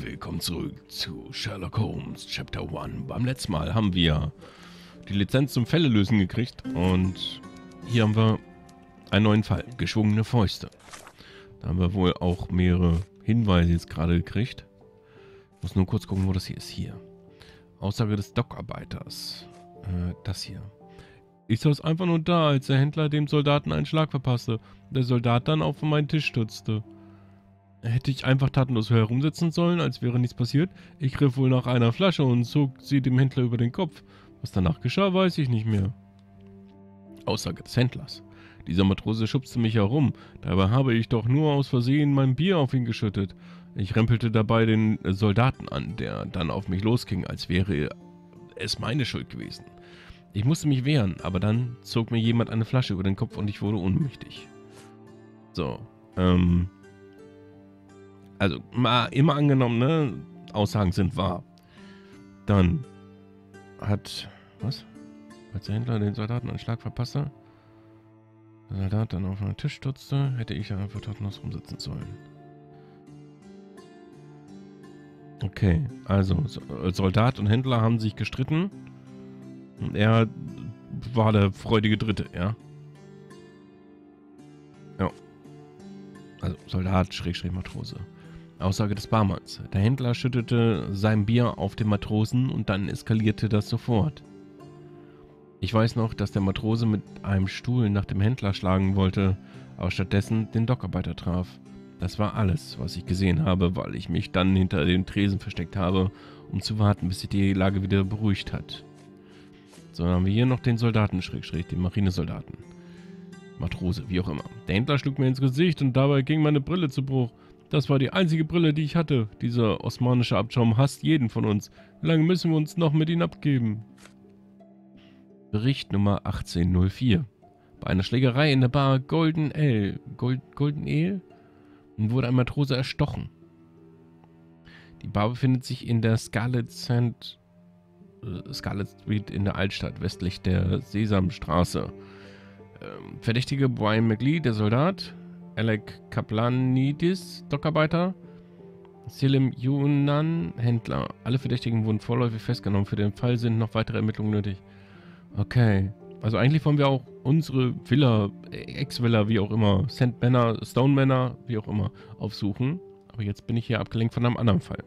Willkommen zurück zu Sherlock Holmes Chapter 1. Beim letzten Mal haben wir die Lizenz zum Fälle lösen gekriegt und hier haben wir einen neuen Fall, geschwungene Fäuste. Da haben wir wohl auch mehrere Hinweise jetzt gerade gekriegt. Ich muss nur kurz gucken, wo das hier ist. Hier. Aussage des Dockarbeiters. Das hier. Ich saß einfach nur da, als der Händler dem Soldaten einen Schlag verpasste. Der Soldat dann auf meinen Tisch stürzte. Hätte ich einfach tatenlos herumsitzen sollen, als wäre nichts passiert. Ich griff wohl nach einer Flasche und zog sie dem Händler über den Kopf. Was danach geschah, weiß ich nicht mehr. Aussage des Händlers. Dieser Matrose schubste mich herum. Dabei habe ich doch nur aus Versehen mein Bier auf ihn geschüttet. Ich rempelte dabei den Soldaten an, der dann auf mich losging, als wäre es meine Schuld gewesen. Ich musste mich wehren, aber dann zog mir jemand eine Flasche über den Kopf und ich wurde ohnmächtig. So, also, mal immer angenommen, ne? Aussagen sind wahr. Dann hat... Was? Als der Händler den Soldaten einen Schlag verpasste, der Soldat dann auf einen Tisch stürzte, hätte ich ja einfach tatenlos rumsitzen sollen. Okay, also Soldat und Händler haben sich gestritten. Und er war der freudige Dritte, ja? Ja. Also Soldat, Schrägstrich Matrose. Aussage des Barmanns. Der Händler schüttete sein Bier auf den Matrosen und dann eskalierte das sofort. Ich weiß noch, dass der Matrose mit einem Stuhl nach dem Händler schlagen wollte, aber stattdessen den Dockarbeiter traf. Das war alles, was ich gesehen habe, weil ich mich dann hinter dem Tresen versteckt habe, um zu warten, bis sich die Lage wieder beruhigt hat. So, dann haben wir hier noch den Soldaten, Schrägstrich, den Marinesoldaten. Matrose, wie auch immer. Der Händler schlug mir ins Gesicht und dabei ging meine Brille zu Bruch. Das war die einzige Brille, die ich hatte. Dieser osmanische Abschaum hasst jeden von uns. Wie lange müssen wir uns noch mit ihm abgeben? Bericht Nummer 1804. Bei einer Schlägerei in der Bar Golden Ale, Golden Ale, wurde ein Matrose erstochen. Die Bar befindet sich in der Scarlet Street in der Altstadt, westlich der Sesamstraße. Verdächtige Brian McLean, der Soldat, Alec Kaplanidis, Dockarbeiter, Selim Yunnan, Händler. Alle Verdächtigen wurden vorläufig festgenommen. Für den Fall sind noch weitere Ermittlungen nötig. Okay, also eigentlich wollen wir auch unsere Villa, Ex-Villa, wie auch immer, Sandmanor, Stonemanor, wie auch immer, aufsuchen. Aber jetzt bin ich hier abgelenkt von einem anderen Fall.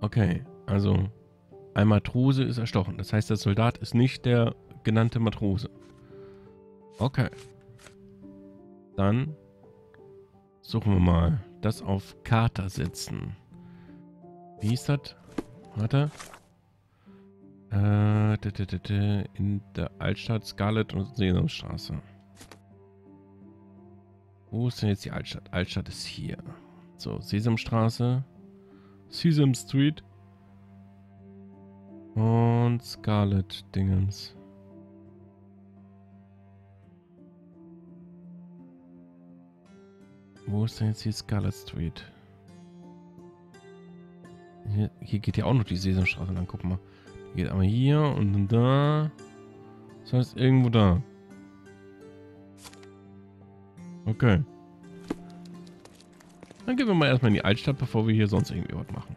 Okay, also ein Matrose ist erstochen. Das heißt, der Soldat ist nicht der genannte Matrose. Okay. Dann suchen wir mal. Das auf Kater setzen. Wie hieß das? Warte. In der Altstadt Scarlet und Sesamstraße. Wo ist denn jetzt die Altstadt? Altstadt ist hier. So, Sesamstraße. Sesam Street. Und Scarlet Dingens. Wo ist denn jetzt die Scarlet Street? Hier geht ja auch noch die Sesamstraße lang. Guck mal. Hier geht einmal hier und da. Das heißt irgendwo da. Okay. Dann gehen wir mal erstmal in die Altstadt, bevor wir hier sonst irgendwie was machen.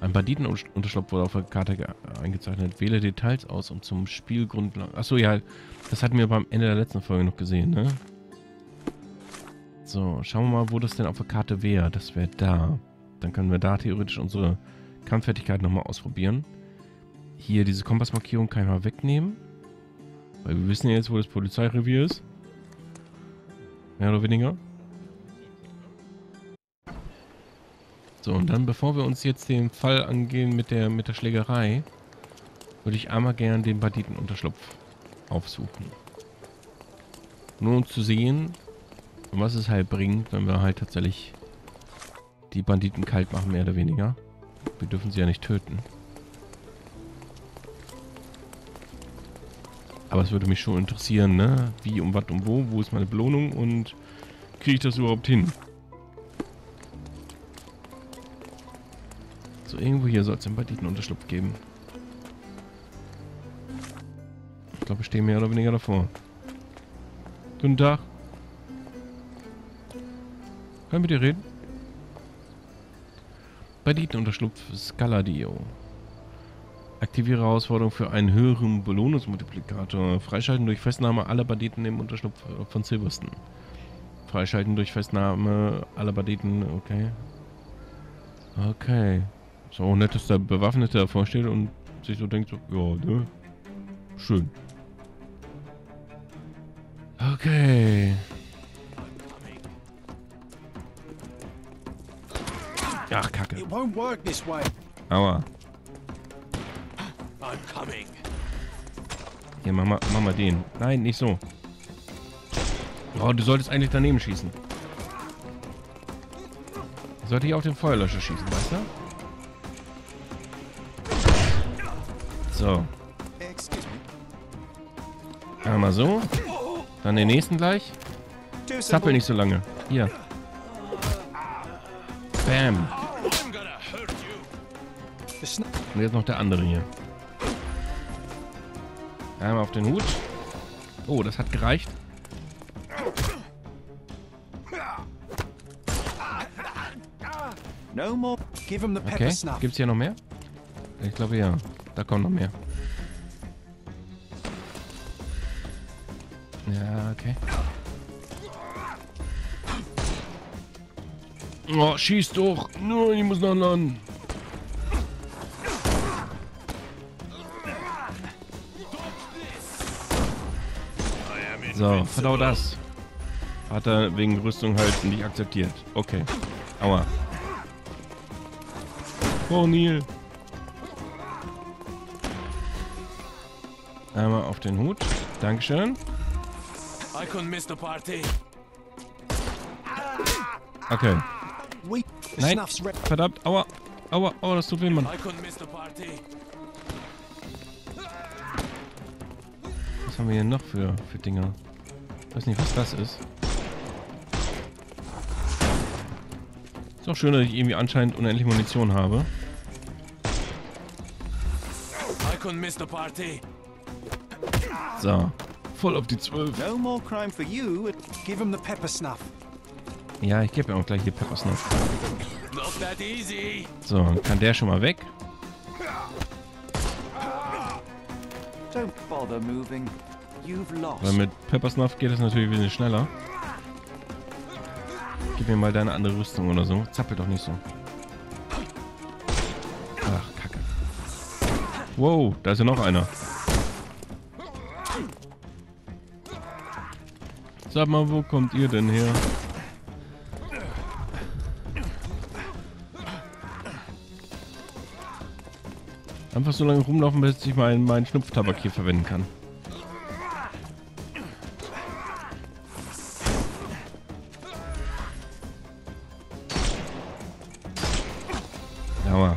Ein Banditenunterschlupf wurde auf der Karte eingezeichnet. Wähle Details aus, um zum Spielgrundlage... Achso, ja, das hatten wir beim Ende der letzten Folge noch gesehen, ne? So, schauen wir mal, wo das denn auf der Karte wäre. Das wäre da. Dann können wir da theoretisch unsere Kampffertigkeit nochmal ausprobieren. Hier diese Kompassmarkierung kann ich mal wegnehmen. Weil wir wissen ja jetzt, wo das Polizeirevier ist. Mehr oder weniger. So, und dann, bevor wir uns jetzt den Fall angehen mit der Schlägerei, würde ich einmal gern den Banditenunterschlupf aufsuchen. Nur um zu sehen, was es halt bringt, wenn wir halt tatsächlich die Banditen kalt machen, mehr oder weniger. Wir dürfen sie ja nicht töten. Aber es würde mich schon interessieren, ne? Wie, um was, um wo? Wo ist meine Belohnung? Und kriege ich das überhaupt hin? So, irgendwo hier soll es einen Banditenunterschlupf geben. Ich glaube, ich stehe mehr oder weniger davor. Guten Tag. Können wir mit dir reden? Banditenunterschlupf Scaladio. Aktiviere Herausforderung für einen höheren Belohnungsmultiplikator. Freischalten durch Festnahme aller Banditen im Unterschlupf von Silversten. Freischalten durch Festnahme aller Banditen, okay. Okay. So nett, dass der Bewaffnete davor steht und sich so denkt, so, ja, ne? Schön. Okay. Ach, Kacke. Aua. Hier, mach mal den. Nein, nicht so. Oh, du solltest eigentlich daneben schießen. Sollte ich auf den Feuerlöscher schießen, weißt du? So. Einmal so. Dann den nächsten gleich. Zappel nicht so lange. Hier. Bam. Und jetzt noch der andere hier. Einmal auf den Hut. Oh, das hat gereicht. Okay, gibt's hier noch mehr? Ich glaube ja, da kommen noch mehr. Ja, okay. Oh, schieß doch! Nein, ich muss noch landen. So, verdau das. Hat er wegen Rüstung halt nicht akzeptiert. Okay. Aua. Oh, Neil. Einmal auf den Hut. Dankeschön. Okay. Nein. Verdammt. Aua. Aua. Aua, das tut weh, Mann. Was haben wir hier noch für Dinger? Ich weiß nicht, was das ist. Ist auch schön, dass ich irgendwie anscheinend unendlich Munition habe. So. Voll auf die 12. Ja, ich gebe ja auch gleich hier Peppersnuff. So, dann kann der schon mal weg. Weil mit Peppersnuff geht es natürlich ein bisschen schneller. Gib mir mal deine andere Rüstung oder so. Zappel doch nicht so. Ach, Kacke. Wow, da ist ja noch einer. Sag mal, wo kommt ihr denn her? Einfach so lange rumlaufen, bis ich meinen Schnupftabak hier verwenden kann. Aua.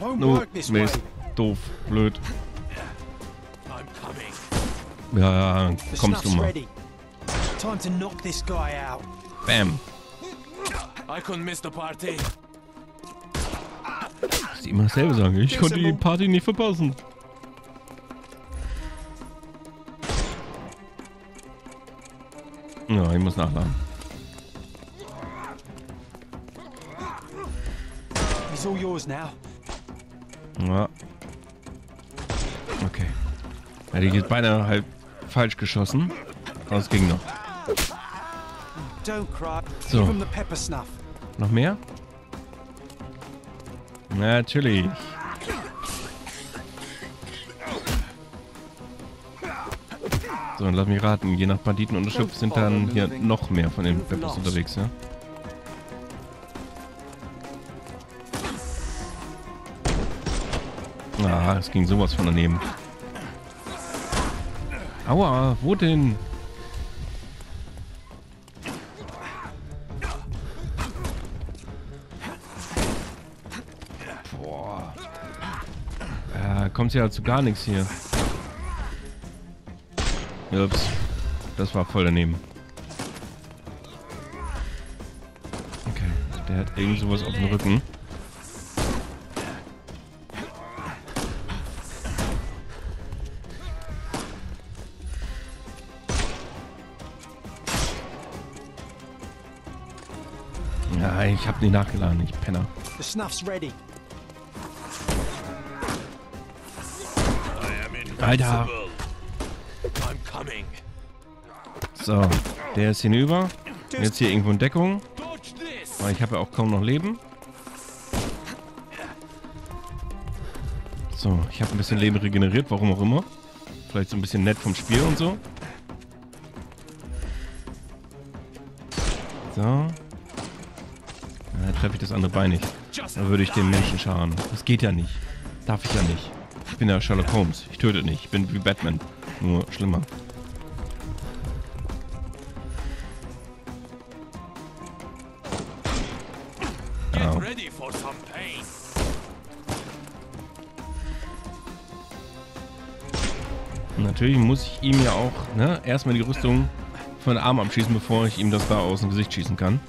Oh, Mist. Doof. Blöd. Ja, kommst du mal. Bam. Immer dasselbe sagen. Ich konnte die Party nicht verpassen. Ja, ich muss nachladen. Ja. Okay. Ja, die geht beinahe halb falsch geschossen. Aber es ging noch. So. Noch mehr? Natürlich. So, und lass mich raten, je nach Banditenunterschlupf sind dann hier noch mehr von den Peppers unterwegs, ja? Ah, es ging sowas von daneben. Aua, wo denn? Kommt ja zu gar nichts hier. Ups. Das war voll daneben. Okay. Der hat irgend sowas auf dem Rücken. Ja, ich hab nicht nachgeladen, ich Penner. The snuff's ready. Alter. So, der ist hinüber. Jetzt hier irgendwo in Deckung. Aber ich habe ja auch kaum noch Leben. So, ich habe ein bisschen Leben regeneriert, warum auch immer. Vielleicht so ein bisschen nett vom Spiel und so. So. Ja, treffe ich das andere Bein nicht. Da würde ich den Menschen schaden. Das geht ja nicht. Darf ich ja nicht. Ich bin ja Sherlock Holmes. Ich töte nicht. Ich bin wie Batman. Nur schlimmer. Au. Natürlich muss ich ihm ja auch, ne, erstmal die Rüstung von den Armen abschießen, bevor ich ihm das da aus dem Gesicht schießen kann.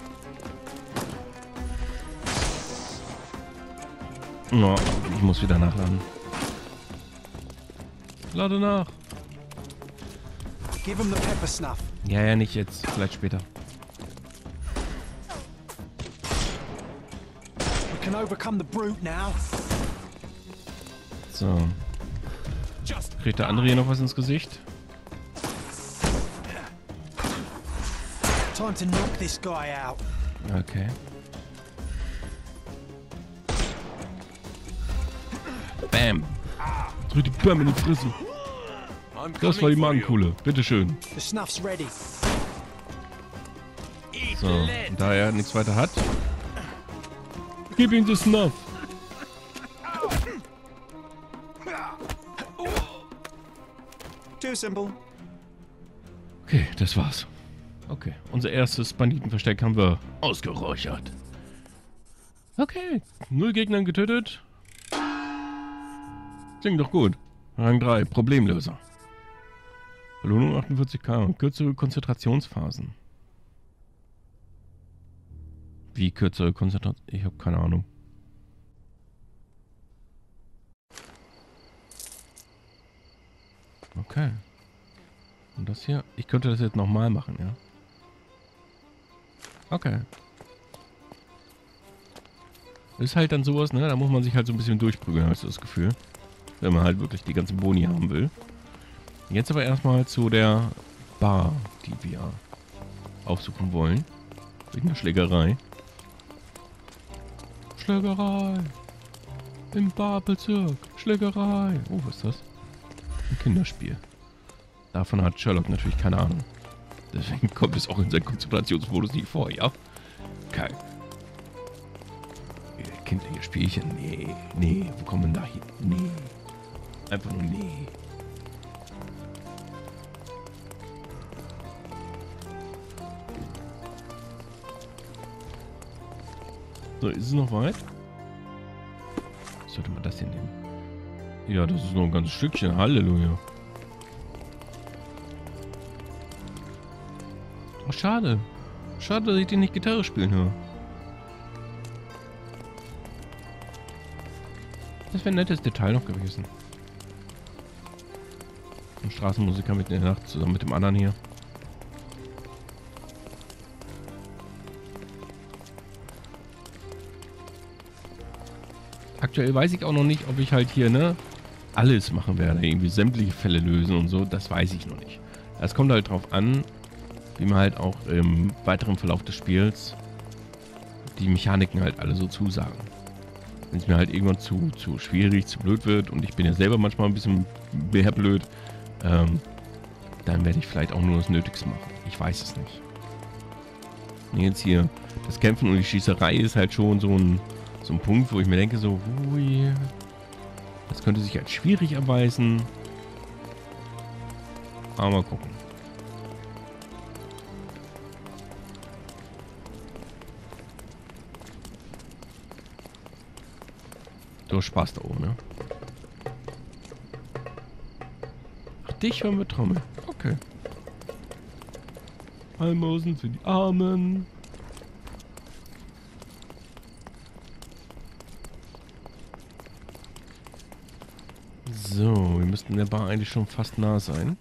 Oh, ich muss wieder nachladen. Lade nach. Ja, ja, nicht jetzt. Vielleicht später. So. Kriegt der andere hier noch was ins Gesicht? Okay. Bam. Drück die Bämme in die Fresse. Das war die Magenkuhle. Bitteschön. So, und da er nichts weiter hat. Gib ihm das Snuff. Okay, das war's. Okay, unser erstes Banditenversteck haben wir ausgeräuchert. Okay, 0 Gegnern getötet. Klingt doch gut. Rang 3, Problemlöser. Belohnung 48k und kürzere Konzentrationsphasen. Wie kürzere Konzentration? Ich habe keine Ahnung. Okay. Und das hier? Ich könnte das jetzt nochmal machen, ja? Okay. Ist halt dann sowas, ne? Da muss man sich halt so ein bisschen durchprügeln, hast du das Gefühl. Wenn man halt wirklich die ganzen Boni haben will. Jetzt aber erstmal zu der Bar, die wir aufsuchen wollen. Wegen der Schlägerei. Schlägerei! Im Barbezirk! Schlägerei! Oh, was ist das? Ein Kinderspiel. Davon hat Sherlock natürlich keine Ahnung. Deswegen kommt es auch in seinem Konzentrationsmodus nicht vor, ja? Geil. Kindliche Spielchen. Nee, nee. Wo kommen wir denn da hin? Nee. Einfach nur nee. So, ist es noch weit? Sollte man das hier nehmen? Ja, das ist noch ein ganzes Stückchen. Halleluja. Oh, schade. Schade, dass ich den nicht Gitarre spielen höre. Das wäre ein nettes Detail noch gewesen. Ein Straßenmusiker mitten in der Nacht zusammen mit dem anderen hier. Aktuell weiß ich auch noch nicht, ob ich halt hier, ne, alles machen werde. Irgendwie sämtliche Fälle lösen und so. Das weiß ich noch nicht. Das kommt halt drauf an, wie man halt auch im weiteren Verlauf des Spiels die Mechaniken halt alle so zusagen. Wenn es mir halt irgendwann zu schwierig, zu blöd wird und ich bin ja selber manchmal ein bisschen mehr blöd, dann werde ich vielleicht auch nur das Nötigste machen. Ich weiß es nicht. Und jetzt hier, das Kämpfen und die Schießerei ist halt schon so ein Punkt, wo ich mir denke, so, ui, das könnte sich als schwierig erweisen. Aber mal gucken. Du hast Spaß da oben, ne? Ach, dich hören wir Trommel. Okay. Almosen für die Armen. So, wir müssten der Bar eigentlich schon fast nah sein.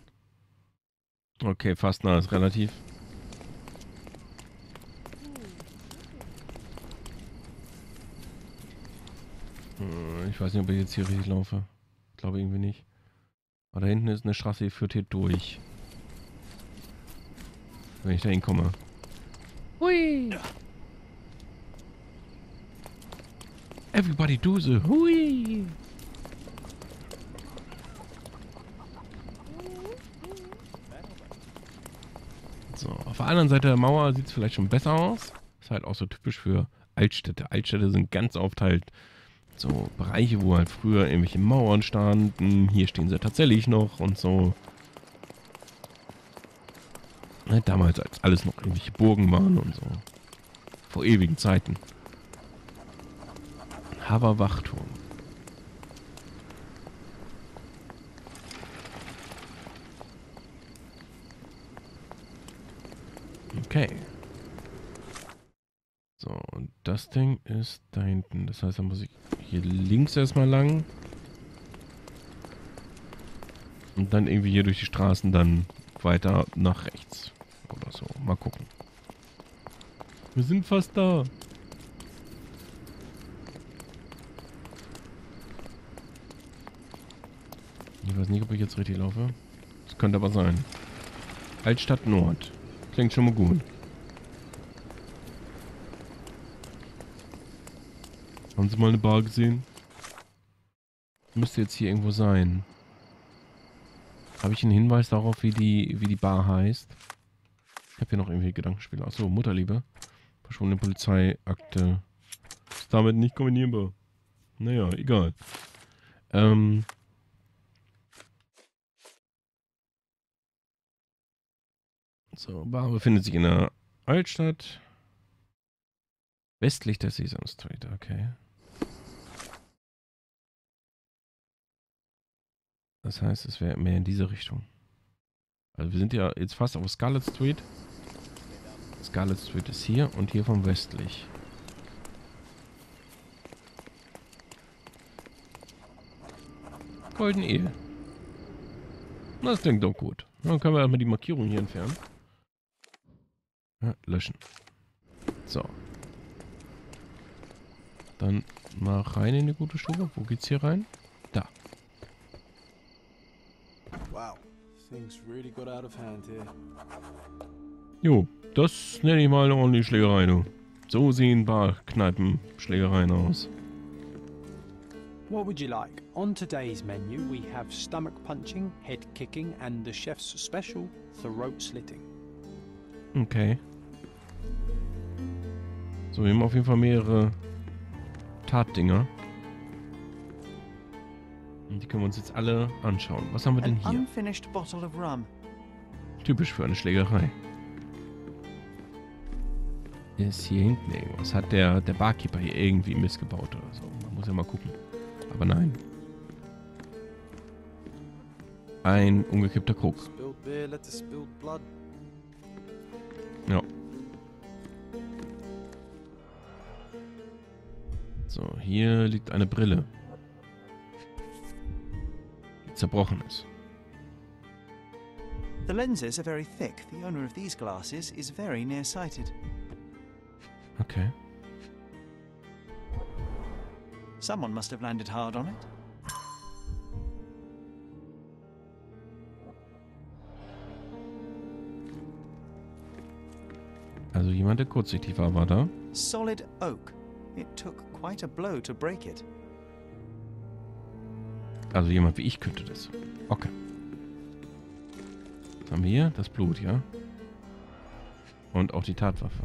Okay, fast nah ist relativ. Ich weiß nicht, ob ich jetzt hier richtig laufe. Ich glaube irgendwie nicht. Aber da hinten ist eine Straße, die führt hier durch. Wenn ich da hinkomme. Hui! Everybody do the hui! So, auf der anderen Seite der Mauer sieht es vielleicht schon besser aus. Ist halt auch so typisch für Altstädte. Altstädte sind ganz aufteilt. So Bereiche, wo halt früher irgendwelche Mauern standen. Hier stehen sie tatsächlich noch und so. Damals, als alles noch irgendwelche Burgen waren und so. Vor ewigen Zeiten. Haverwachturm. Okay. So, und das Ding ist da hinten. Das heißt, da muss ich hier links erstmal lang. Und dann irgendwie hier durch die Straßen dann weiter nach rechts. Oder so. Mal gucken. Wir sind fast da. Ich weiß nicht, ob ich jetzt richtig laufe. Das könnte aber sein. Altstadt Nord. Klingt schon mal gut. Haben Sie mal eine Bar gesehen? Müsste jetzt hier irgendwo sein. Habe ich einen Hinweis darauf, wie die Bar heißt? Ich habe hier noch irgendwie Gedankenspiele. Achso, Mutterliebe. Verschwundene Polizeiakte. Ist damit nicht kombinierbar. Naja, egal. So, Bar befindet sich in der Altstadt. Westlich der Sesamstraße, okay. Das heißt, es wäre mehr in diese Richtung. Also wir sind ja jetzt fast auf Scarlet Street. Scarlet Street ist hier und hier vom westlich. Golden Ale. Das klingt doch gut. Dann können wir erstmal die Markierung hier entfernen. Ja, löschen. So. Dann mal rein in die gute Stube. Wo geht's hier rein? Da. Jo, das nenne ich mal eine ordentliche Schlägerei, du. So sehen Bar-Kneipen-Schlägereien aus. What would you like? On today's menu we have stomach punching, head kicking and the chef's special, throat slitting. Okay. So, wir haben auf jeden Fall mehrere Tatdinger. Und die können wir uns jetzt alle anschauen. Was haben wir denn hier? Typisch für eine Schlägerei. Ist hier hinten irgendwas? Hat der Barkeeper hier irgendwie missgebaut oder so? Man muss ja mal gucken. Aber nein. Ein umgekippter Krug. Ja. So, hier liegt eine Brille. Die zerbrochen ist. The lenses are very thick. The owner of these glasses is very nearsighted. Okay. Someone must have landed hard on it. Also jemand, der kurzsichtig war da. Solid oak. It took quite a blow to break it. Also jemand wie ich könnte das. Okay. Was haben wir hier? Das Blut, ja. Und auch die Tatwaffe.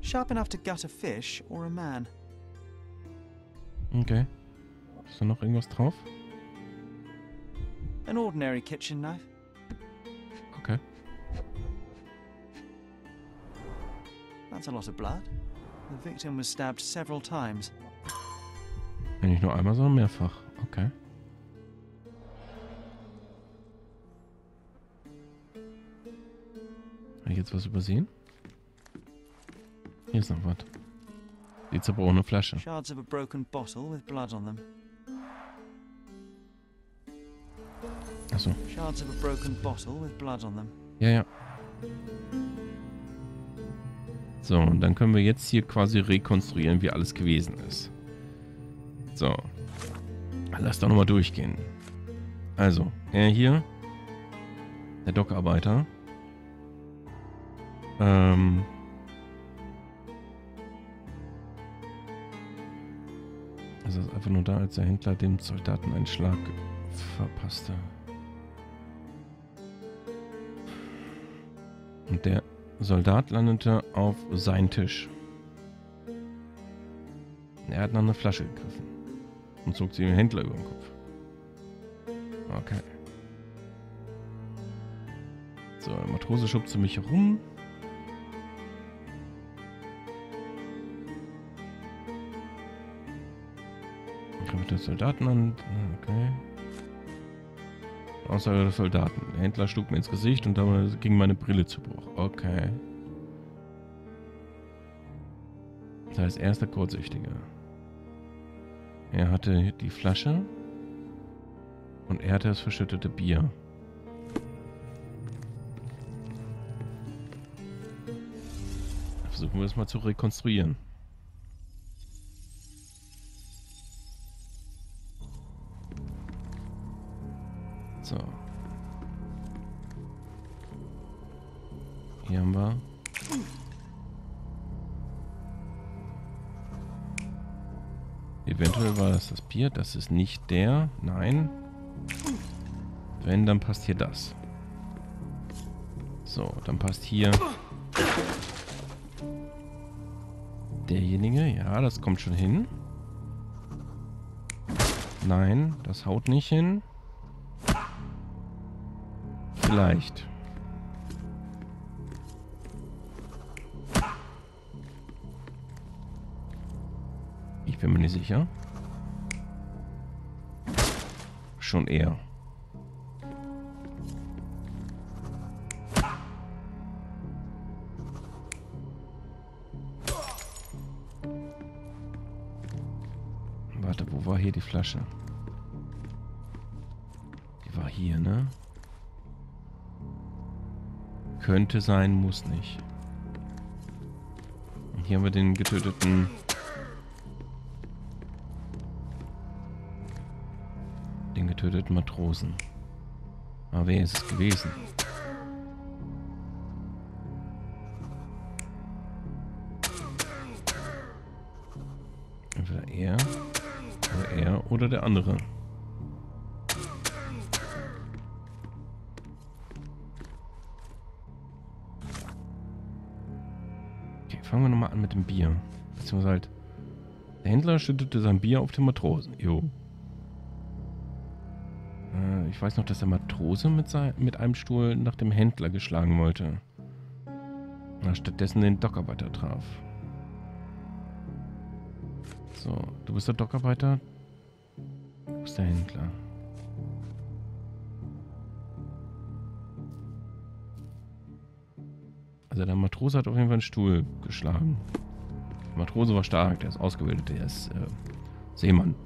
Sharp enough to gut a fish or a man. Okay. Ist da noch irgendwas drauf? An ordinary kitchen knife. Okay. That's a lot of blood. The victim was stabbed several times. Nicht nur einmal, sondern mehrfach. Okay. Habe ich jetzt was übersehen? Hier ist noch was. Die zerbrochene Flasche. Achso. Ja, ja. So, und dann können wir jetzt hier quasi rekonstruieren, wie alles gewesen ist. So. Lass doch nochmal durchgehen. Also, er hier. Der Dockarbeiter. Es ist einfach nur da, als der Händler dem Soldaten einen Schlag verpasste. Und der Soldat landete auf seinen Tisch. Er hat nach einer Flasche gegriffen und zog sie dem Händler über den Kopf. Okay. So, der Matrose schubste mich herum. Der Soldaten an. Okay. Aussage des Soldaten. Der Händler schlug mir ins Gesicht und damit ging meine Brille zu Bruch. Okay. Das heißt, er ist der Kurzsichtige. Er hatte die Flasche und er hatte das verschüttete Bier. Versuchen wir es mal zu rekonstruieren. So. Hier haben wir. Eventuell war das Bier. Das ist nicht der. Nein. Wenn, dann passt hier das. So, dann passt hier derjenige. Ja, das kommt schon hin. Nein, das haut nicht hin. Vielleicht. Ich bin mir nicht sicher. Schon eher. Warte, wo war hier die Flasche? Die war hier, ne? Könnte sein, muss nicht. Und hier haben wir den getöteten. Den getöteten Matrosen. Aber wer ist es gewesen? Entweder er oder der andere. Fangen wir nochmal an mit dem Bier. Beziehungsweise halt, der Händler schüttete sein Bier auf den Matrosen. Jo. Ich weiß noch, dass der Matrose mit einem Stuhl nach dem Händler geschlagen wollte. Na, stattdessen den Dockarbeiter traf. So, du bist der Dockarbeiter. Du bist der Händler. Also der Matrose hat auf jeden Fall einen Stuhl geschlagen. Der Matrose war stark, der ist ausgebildet, der ist Seemann.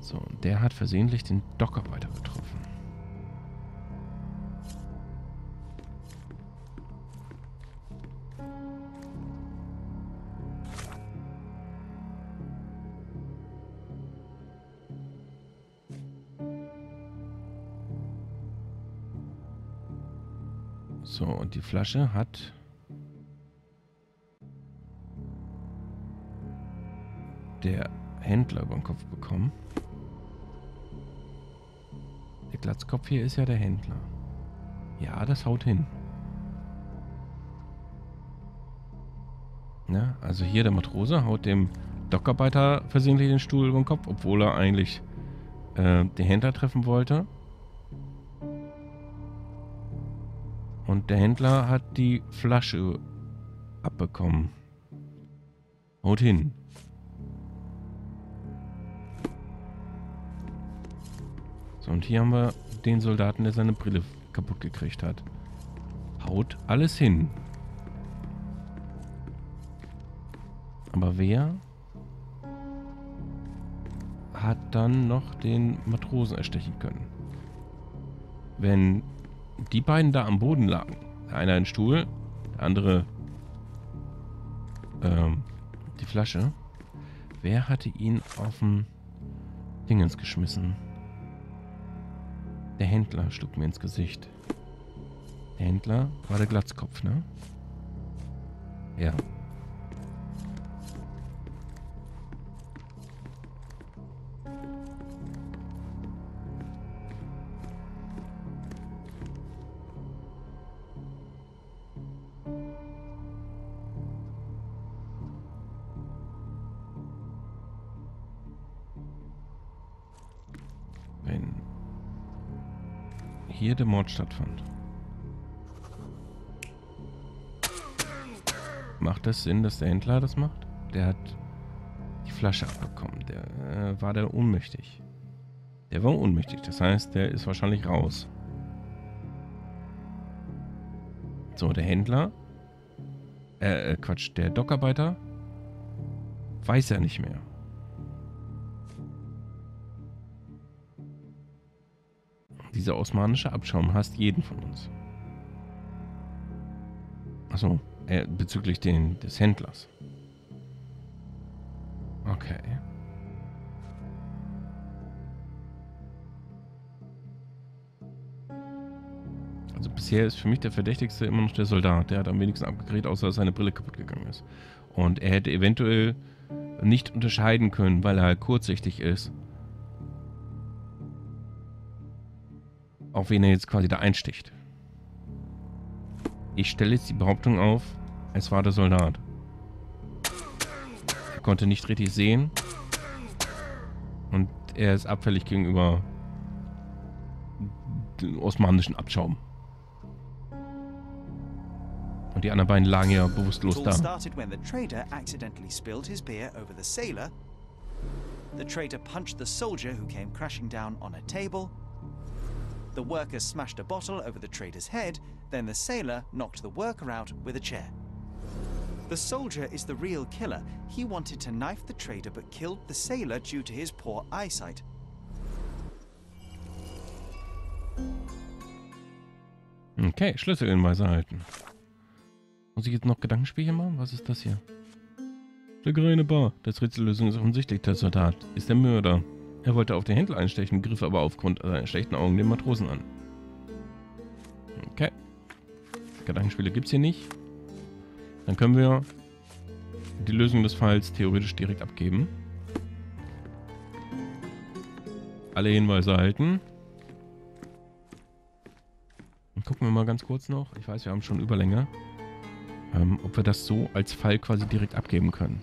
So, und der hat versehentlich den Dockarbeiter getroffen. So, und die Flasche hat der Händler über den Kopf bekommen. Der Glatzkopf hier ist ja der Händler. Ja, das haut hin. Na, also hier der Matrose haut dem Dockarbeiter versehentlich den Stuhl über den Kopf, obwohl er eigentlich den Händler treffen wollte. Und der Händler hat die Flasche abbekommen. Haut hin. So, und hier haben wir den Soldaten, der seine Brille kaputt gekriegt hat. Haut alles hin. Aber wer hat dann noch den Matrosen erstechen können? Wenn die beiden da am Boden lagen. Der eine einen Stuhl, der andere Die Flasche. Wer hatte ihn auf dem Dingens geschmissen? Der Händler schlug mir ins Gesicht. Der Händler war der Glatzkopf, ne? Ja. Wenn hier der Mord stattfand. Macht das Sinn, dass der Händler das macht? Der hat die Flasche abbekommen. Der war der ohnmächtig. Der war ohnmächtig. Das heißt, der ist wahrscheinlich raus. So, der Händler. Quatsch. Der Dockarbeiter. Weiß er nicht mehr. Dieser osmanische Abschaum hasst jeden von uns. Achso. Bezüglich des Händlers. Okay. Also bisher ist für mich der Verdächtigste immer noch der Soldat. Der hat am wenigsten abgekriegt, außer dass seine Brille kaputt gegangen ist. Und er hätte eventuell nicht unterscheiden können, weil er halt kurzsichtig ist. Auf wen er jetzt quasi da einsticht. Ich stelle jetzt die Behauptung auf, es war der Soldat. Er konnte nicht richtig sehen. Und er ist abfällig gegenüber dem osmanischen Abschaum. Und die anderen beiden lagen ja bewusstlos da. The trader punched the soldier who came crashing down on a table. The worker smashed a bottle over the trader's head, then the sailor knocked the worker out with a chair. The soldier is the real killer. He wanted to knife the trader but killed the sailor due to his poor eyesight. Okay, Schlüsselinweise erhalten. Muss ich jetzt noch Gedankenspiele machen? Was ist das hier? Der grüne Bar. Das Rätsellösung ist offensichtlich. Der Soldat ist der Mörder. Er wollte auf den Händler einstechen, griff aber aufgrund seiner schlechten Augen den Matrosen an. Okay. Gedankenspiele gibt es hier nicht. Dann können wir die Lösung des Falls theoretisch direkt abgeben. Alle Hinweise erhalten. Und gucken wir mal ganz kurz noch. Ich weiß, wir haben schon Überlänge. Ob wir das so als Fall quasi direkt abgeben können.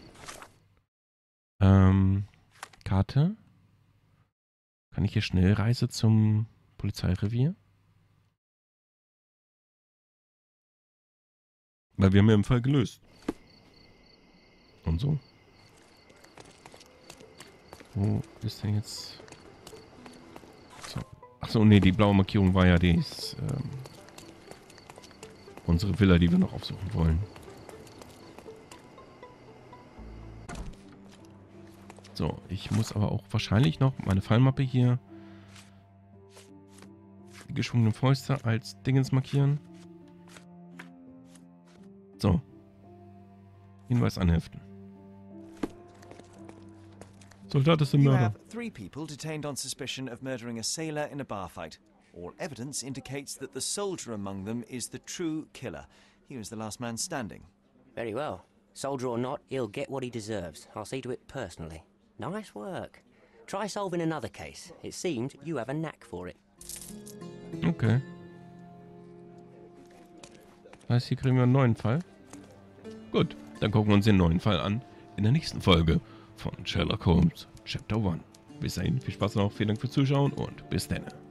Karte. Kann ich hier Schnellreise zum Polizeirevier? Weil wir haben ja im Fall gelöst. Und so. Wo ist denn jetzt? So. Achso, nee, die blaue Markierung war ja dies, unsere Villa, die wir noch aufsuchen wollen. So, ich muss aber auch wahrscheinlich noch meine Fallmappe hier die geschwungenen Fäuste als Dingens markieren. So. Hinweis anheften. Soldat ist der Mörder. Three people detained on suspicion of murdering a sailor in a bar fight. All evidence indicates that the soldier among them is the true killer. He was the last man standing. Very well. Soldier or not, he'll get what he deserves. I'll see to it personally. Nice work. Try solving another case. It seemed you have a knack for it. Okay. Das heißt, hier kriegen wir einen neuen Fall. Gut, dann gucken wir uns den neuen Fall an in der nächsten Folge von Sherlock Holmes Chapter 1. Bis dahin, viel Spaß noch, vielen Dank fürs Zuschauen und bis dann.